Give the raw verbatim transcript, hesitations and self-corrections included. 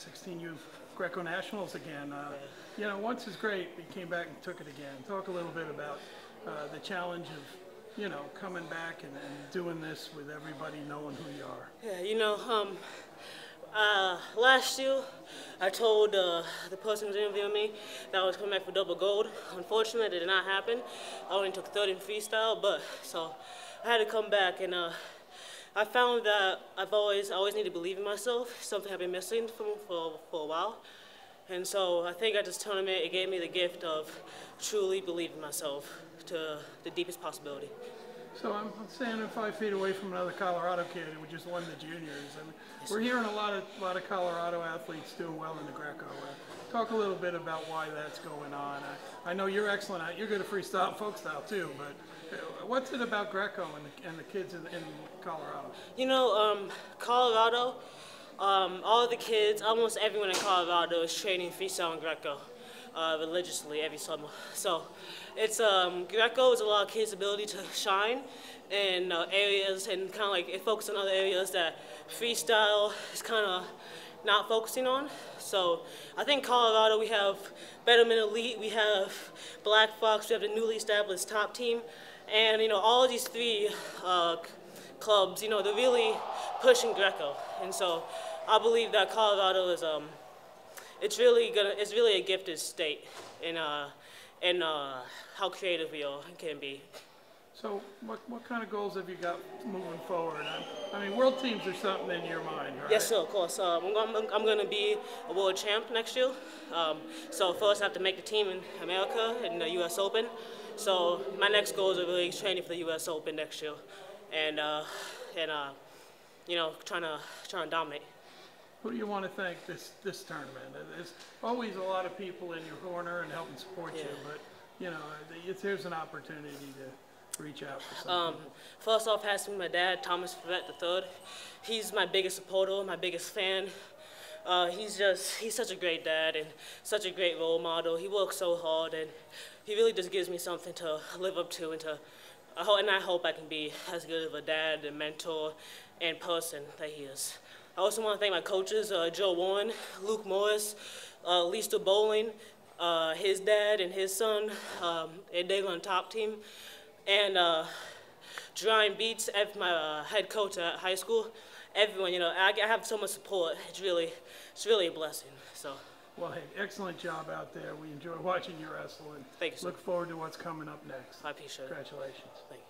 sixteen U Greco Nationals again. Uh, you know, once is great, but he came back and took it again. Talk a little bit about uh, the challenge of, you know, coming back and, and doing this with everybody knowing who you are. Yeah, you know, um, uh, last year I told uh, the person who was interviewing me that I was coming back for double gold. Unfortunately, that did not happen. I only took third in freestyle, but so I had to come back and. Uh, I found that I've always, I always need to believe in myself, something I've been missing from, for, for a while. And so I think at this tournament, it gave me the gift of truly believing myself to the deepest possibility. So I'm standing five feet away from another Colorado kid who just won the juniors. And we're hearing a lot of, lot of Colorado athletes doing well in the Greco. Uh, talk a little bit about why that's going on. I, I know you're excellent at, you're good at freestyle and folk style too, but what's it about Greco and the, and the kids in, in Colorado? You know, um, Colorado, um, all the kids, almost everyone in Colorado is training freestyle and Greco uh, religiously every summer. So it's um, Greco is a lot of kids' ability to shine in uh, areas and kind of like it focuses on other areas that freestyle is kind of not focusing on. So I think Colorado, we have Betterment Elite, we have Black Fox, we have the newly established top team. And, you know, all of these three uh, clubs, you know, they're really pushing Greco. And so I believe that Colorado is, um, it's really gonna, it's really a gifted state in, uh, in uh, how creative we all can be. So what, what kind of goals have you got moving forward? I, I mean, world teams are something in your mind, right? Yes, sir, of course. Um, I'm, I'm going to be a world champ next year. Um, so first I have to make the team in America in the U S Open. So my next goals are really training for the U S Open next year, and uh, and uh, you know, trying to trying to dominate. Who do you want to thank this this tournament? There's always a lot of people in your corner and helping support yeah. you, but you know, it's, there's an opportunity to reach out for some um, people. First off, has to be my dad, Thomas Verrette the third. He's my biggest supporter, my biggest fan. Uh, he's just, he's such a great dad and such a great role model. He works so hard and he really just gives me something to live up to and to, I hope, and I hope I can be as good of a dad and mentor and person that he is. I also want to thank my coaches, uh, Joe Warren, Luke Morris, uh, Lisa Bowling, uh, his dad and his son, um, and they're on top team, and uh, Ryan Beats, my uh, head coach at high school. Everyone, you know, I, I have so much support. It's really, it's really a blessing. So, well, hey, excellent job out there. We enjoy watching you wrestle. Thank you. Look forward to what's coming up next. I appreciate it. Congratulations. Thank you.